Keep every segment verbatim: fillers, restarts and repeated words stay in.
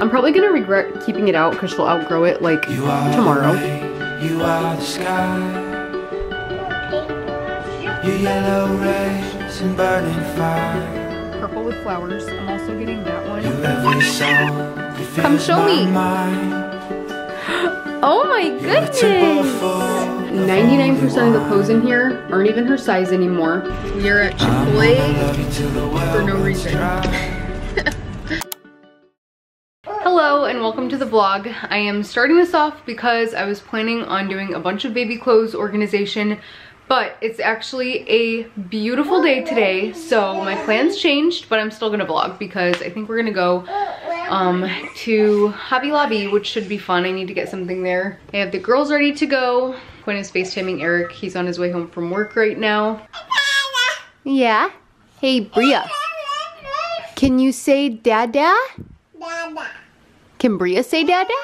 I'm probably gonna regret keeping it out because she'll outgrow it like you are tomorrow. Ray, you are the sky. Your yellow rays and burning fire. Purple with flowers. I'm also getting that one. Come show me. Oh my goodness! ninety-nine percent of the clothes in here aren't even her size anymore. We are at Chipotle for no reason. Hello and welcome to the vlog. I am starting this off because I was planning on doing a bunch of baby clothes organization, but it's actually a beautiful day today, so my plans changed, but I'm still gonna vlog because I think we're gonna go um, to Hobby Lobby, which should be fun. I need to get something there. I have the girls ready to go. Quinn is FaceTiming Eric. He's on his way home from work right now. Yeah? Hey, Bria. Can you say dada? Dada. Can Bria say dada?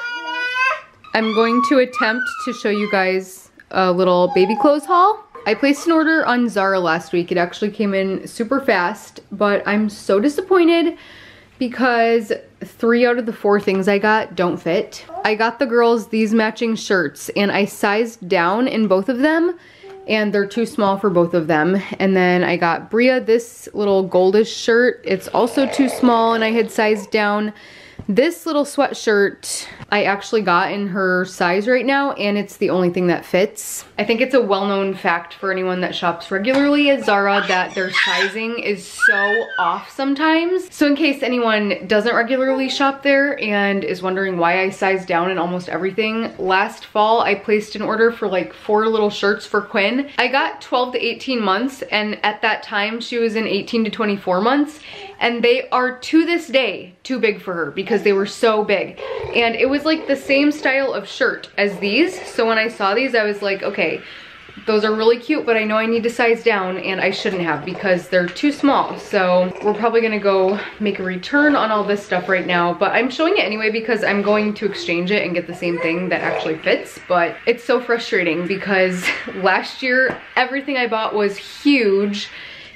I'm going to attempt to show you guys a little baby clothes haul. I placed an order on Zara last week. It actually came in super fast, but I'm so disappointed because three out of the four things I got don't fit. I got the girls these matching shirts and I sized down in both of them and they're too small for both of them. And then I got Bria this little goldish shirt. It's also too small and I had sized down. This little sweatshirt I actually got in her size right now and it's the only thing that fits. I think it's a well-known fact for anyone that shops regularly at Zara that their sizing is so off sometimes. So in case anyone doesn't regularly shop there and is wondering why I sized down in almost everything, last fall I placed an order for like four little shirts for Quinn. I got twelve to eighteen months and at that time she was in eighteen to twenty-four months and they are to this day too big for her because they were so big. And it was like the same style of shirt as these. So when I saw these, I was like, okay, those are really cute, but I know I need to size down and I shouldn't have because they're too small. So we're probably gonna go make a return on all this stuff right now, but I'm showing it anyway because I'm going to exchange it and get the same thing that actually fits. But it's so frustrating because last year, everything I bought was huge.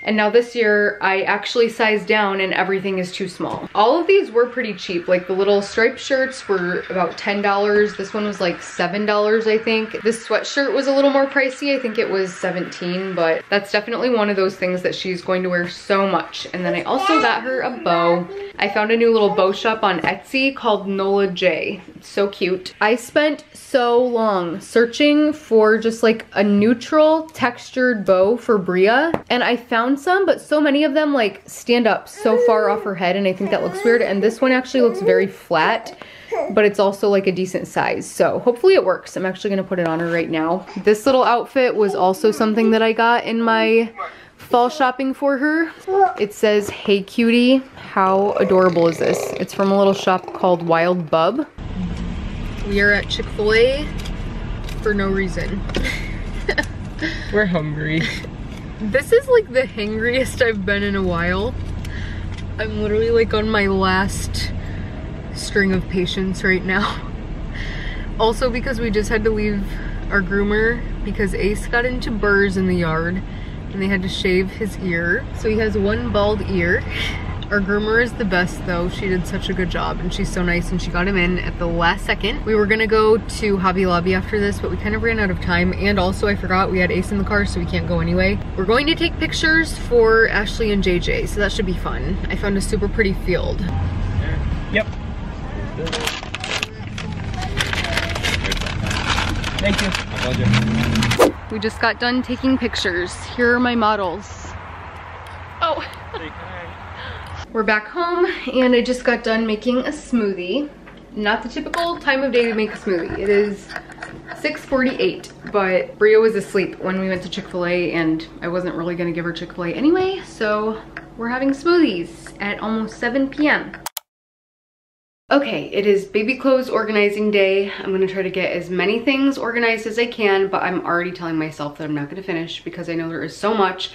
And now this year, I actually sized down and everything is too small. All of these were pretty cheap. Like the little striped shirts were about ten dollars. This one was like seven dollars, I think. This sweatshirt was a little more pricey. I think it was seventeen dollars, but that's definitely one of those things that she's going to wear so much. And then I also got her a bow. I found a new little bow shop on Etsy called Nola J. It's so cute. I spent so long searching for just like a neutral textured bow for Bria. And I found some, but so many of them like stand up so far off her head and I think that looks weird, and this one actually looks very flat, but it's also like a decent size, so hopefully it works. I'm actually gonna put it on her right now. This little outfit was also something that I got in my fall shopping for her. It says, "Hey cutie." How adorable is this? It's from a little shop called Wild Bub. We are at Chick-fil-A for no reason. We're hungry. This is like the hangriest I've been in a while. I'm literally like on my last string of patience right now. Also because we just had to leave our groomer because Ace got into burrs in the yard and they had to shave his ear. So he has one bald ear. Our groomer is the best though. She did such a good job and she's so nice and she got him in at the last second. We were gonna go to Hobby Lobby after this, but we kind of ran out of time, and also I forgot we had Ace in the car so we can't go anyway. We're going to take pictures for Ashley and J J, so that should be fun. I found a super pretty field. Yep. Thank you. I told you. We just got done taking pictures. Here are my models. Oh. We're back home and I just got done making a smoothie. Not the typical time of day to make a smoothie. It is six forty-eight, but Bria was asleep when we went to Chick-fil-A and I wasn't really gonna give her Chick-fil-A anyway, so we're having smoothies at almost seven p m Okay, it is baby clothes organizing day. I'm gonna try to get as many things organized as I can, but I'm already telling myself that I'm not gonna finish because I know there is so much.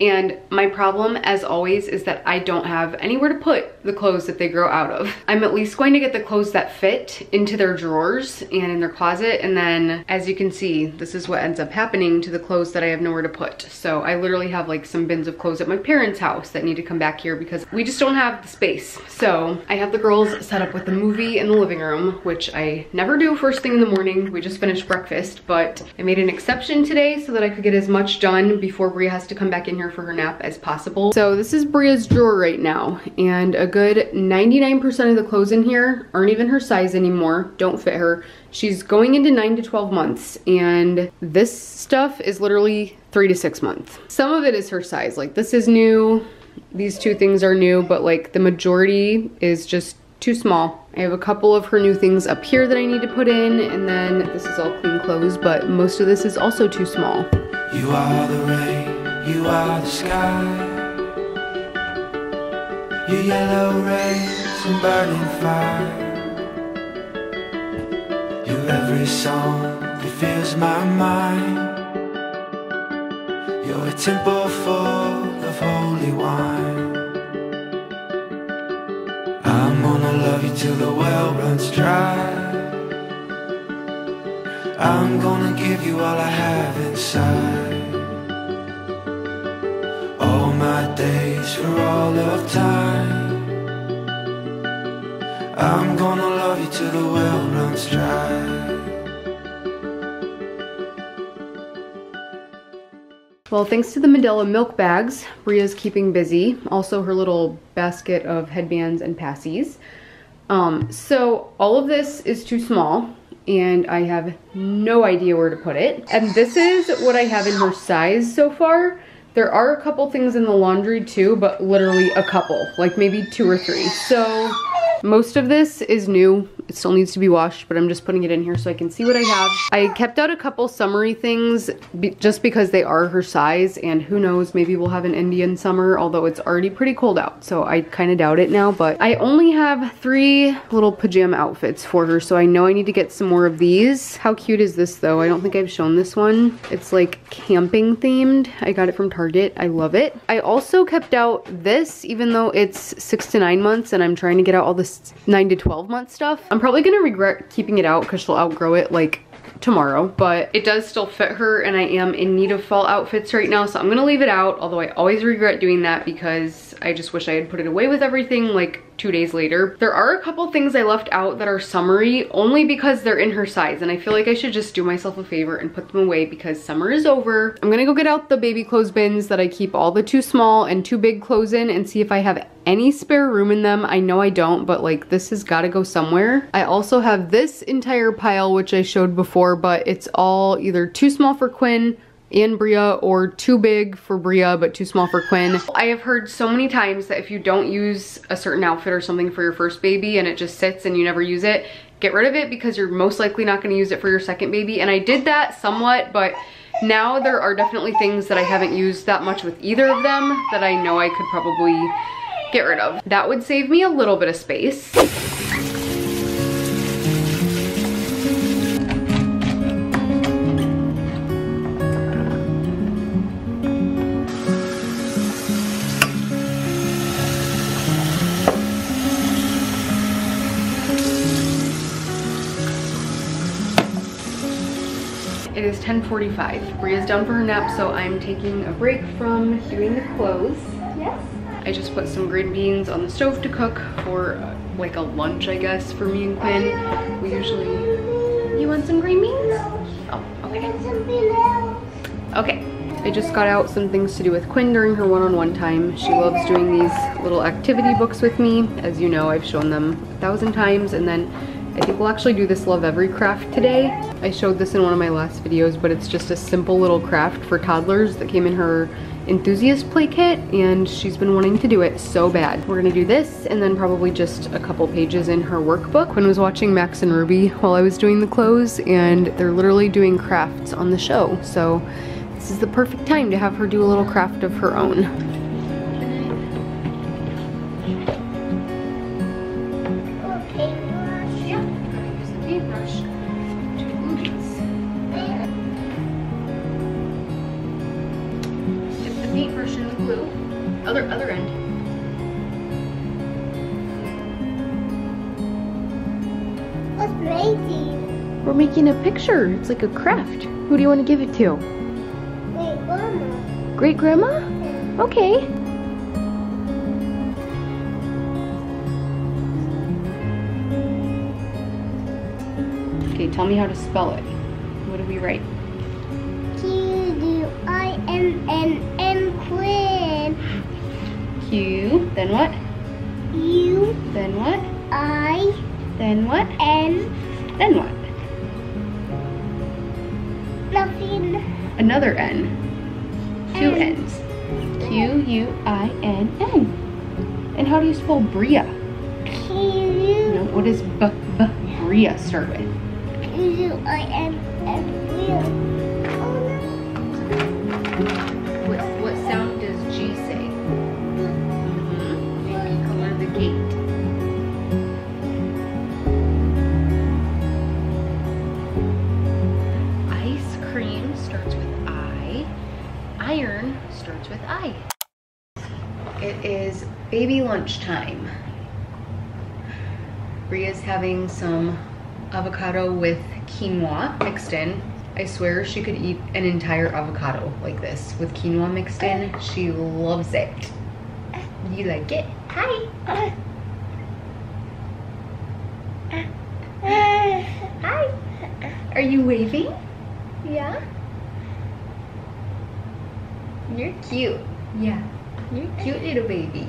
And my problem, as always, is that I don't have anywhere to put the clothes that they grow out of. I'm at least going to get the clothes that fit into their drawers and in their closet. And then, as you can see, this is what ends up happening to the clothes that I have nowhere to put. So I literally have like some bins of clothes at my parents' house that need to come back here because we just don't have the space. So I have the girls set up with the movie in the living room, which I never do first thing in the morning. We just finished breakfast, but I made an exception today so that I could get as much done before Bria has to come back in here for her nap as possible. So this is Bria's drawer right now, and a good ninety-nine percent of the clothes in here aren't even her size anymore, don't fit her. She's going into nine to twelve months, and this stuff is literally three to six months. Some of it is her size, like this is new, these two things are new, but like the majority is just too small. I have a couple of her new things up here that I need to put in, and then this is all clean clothes, but most of this is also too small. You are the rain. You are the sky, your yellow rays and burning fire, your every song that fills my mind, you're a temple full of holy wine. I'm gonna love you till the well runs dry, I'm gonna give you all I have inside. All my days for all of time, I'm gonna love you till the well runs dry. Well, thanks to the Medela milk bags, Bria's keeping busy. Also her little basket of headbands and passies. Um, so all of this is too small, and I have no idea where to put it. And this is what I have in her size so far. There are a couple things in the laundry too, but literally a couple, like maybe two or three. So most of this is new. It still needs to be washed, but I'm just putting it in here so I can see what I have. I kept out a couple summery things be just because they are her size, and who knows, maybe we'll have an Indian summer, although it's already pretty cold out, so I kind of doubt it now. But I only have three little pajama outfits for her, so I know I need to get some more of these. How cute is this though? I don't think I've shown this one. It's like camping themed. I got it from Target. I love it. I also kept out this, even though it's six to nine months and I'm trying to get out all the nine to twelve month stuff. I'm probably gonna regret keeping it out because she'll outgrow it like tomorrow, but it does still fit her, and I am in need of fall outfits right now, so I'm gonna leave it out, although I always regret doing that because I just wish I had put it away with everything like two days later. There are a couple things I left out that are summery only because they're in her size, and I feel like I should just do myself a favor and put them away because summer is over. I'm gonna go get out the baby clothes bins that I keep all the too small and too big clothes in and see if I have any spare room in them. I know I don't, but like this has got to go somewhere. I also have this entire pile, which I showed before, but it's all either too small for Quinn and Bria, or too big for Bria but too small for Quinn. I have heard so many times that if you don't use a certain outfit or something for your first baby and it just sits and you never use it, get rid of it because you're most likely not going to use it for your second baby. And I did that somewhat, but now there are definitely things that I haven't used that much with either of them that I know I could probably get rid of. That would save me a little bit of space. It is ten forty-five. Bria's down for her nap, so I'm taking a break from doing the clothes. Yes. I just put some green beans on the stove to cook for uh, like a lunch, I guess, for me and Quinn. We usually... You want some green beans? Oh, okay. Okay. I just got out some things to do with Quinn during her one-on-one time. She loves doing these little activity books with me. As you know, I've shown them a thousand times, and then I think we'll actually do this Lovevery craft today. I showed this in one of my last videos, but it's just a simple little craft for toddlers that came in her enthusiast play kit, and she's been wanting to do it so bad. We're gonna do this and then probably just a couple pages in her workbook. Quinn was watching Max and Ruby while I was doing the clothes, and they're literally doing crafts on the show. So this is the perfect time to have her do a little craft of her own. Paintbrush in the What's making? We're making a picture. It's like a craft. Who do you want to give it to? Great grandma. Great grandma? Yeah. Okay. Okay, tell me how to spell it. What do we write? Q U I M M M crib. Q, then what? U. Then what? I. Then what? N. Then what? Nothing. Another N. Two N. N's. Q U I N N. And how do you spell Bria? Q. No, what does b b Bria start with? Q U I N N Bria. What, what sound does G say? Mm-hmm. Make you come out of the gate. Iron starts with I. It is baby lunchtime. Bria's having some avocado with quinoa mixed in. I swear she could eat an entire avocado like this with quinoa mixed in. She loves it. You like it? Hi. Hi. Are you waving? Yeah. You're cute. Yeah. You're a cute little baby.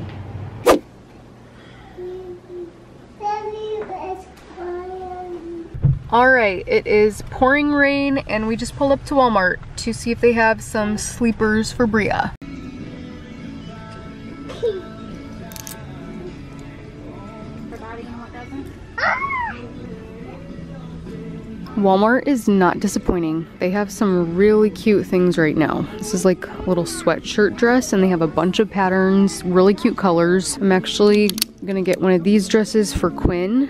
Alright, it is pouring rain and we just pulled up to Walmart to see if they have some sleepers for Bria. Walmart is not disappointing. They have some really cute things right now. This is like a little sweatshirt dress and they have a bunch of patterns, really cute colors. I'm actually gonna get one of these dresses for Quinn.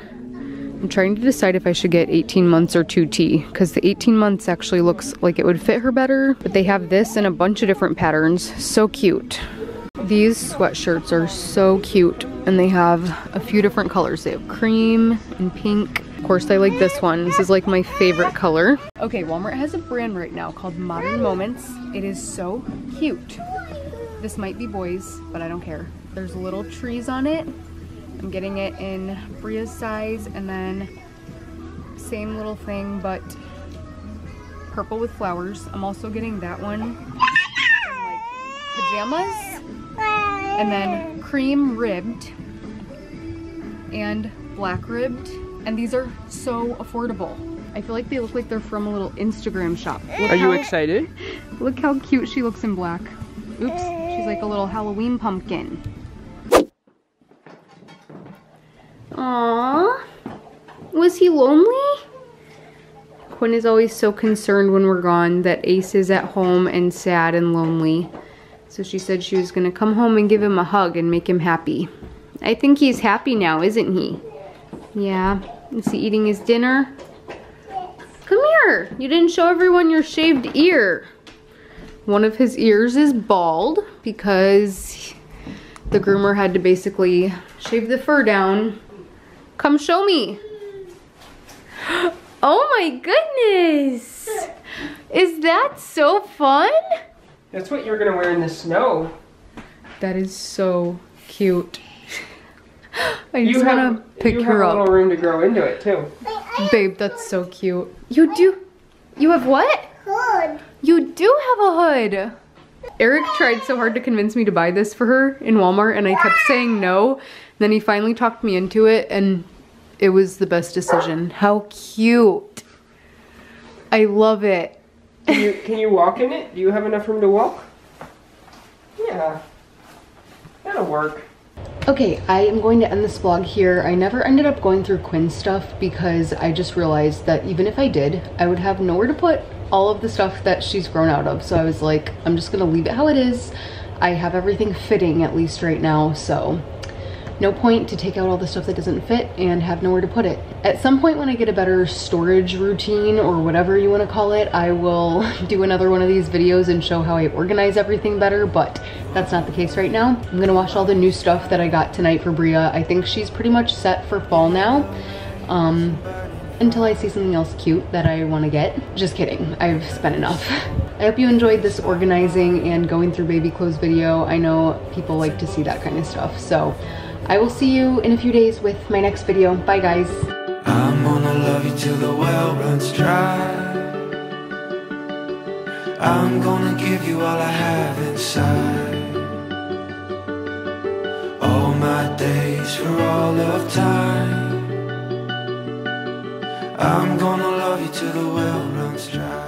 I'm trying to decide if I should get eighteen months or two T because the eighteen months actually looks like it would fit her better, but they have this and a bunch of different patterns. So cute. These sweatshirts are so cute and they have a few different colors. They have cream and pink. Of course I like this one. This is like my favorite color. Okay, Walmart has a brand right now called Modern Moments. It is so cute. This might be boys, but I don't care. There's little trees on it. I'm getting it in Bria's size and then same little thing, but purple with flowers. I'm also getting that one in like pajamas and then cream ribbed and black ribbed. And these are so affordable. I feel like they look like they're from a little Instagram shop. Look are you excited? Look how cute she looks in black. Oops, she's like a little Halloween pumpkin. Aww, was he lonely? Quinn is always so concerned when we're gone that Ace is at home and sad and lonely. So she said she was gonna come home and give him a hug and make him happy. I think he's happy now, isn't he? Yeah, is he eating his dinner? Yes. Come here, you didn't show everyone your shaved ear. One of his ears is bald because the groomer had to basically shave the fur down. Come show me. Oh my goodness. Is that so fun? That's what you're gonna wear in the snow. That is so cute. I just want to pick her up. You have a little room to grow into it too. Babe, that's so cute. You do, you have what? Hood. You do have a hood. Eric tried so hard to convince me to buy this for her in Walmart and I kept saying no. Then he finally talked me into it and it was the best decision. How cute. I love it. Can you, can you walk in it? Do you have enough room to walk? Yeah, that'll work. Okay, I am going to end this vlog here. I never ended up going through Quinn's stuff because I just realized that even if I did, I would have nowhere to put all of the stuff that she's grown out of. So I was like, I'm just gonna leave it how it is. I have everything fitting at least right now, so no point to take out all the stuff that doesn't fit and have nowhere to put it. At some point when I get a better storage routine or whatever you wanna call it, I will do another one of these videos and show how I organize everything better, but that's not the case right now. I'm gonna wash all the new stuff that I got tonight for Bria. I think she's pretty much set for fall now. Um, until I see something else cute that I want to get. Just kidding, I've spent enough. I hope you enjoyed this organizing and going through baby clothes video. I know people like to see that kind of stuff. So I will see you in a few days with my next video. Bye guys. I'm gonna love you till the well runs dry. I'm gonna give you all I have inside. All my days for all of time. I'm gonna love you till the well runs dry.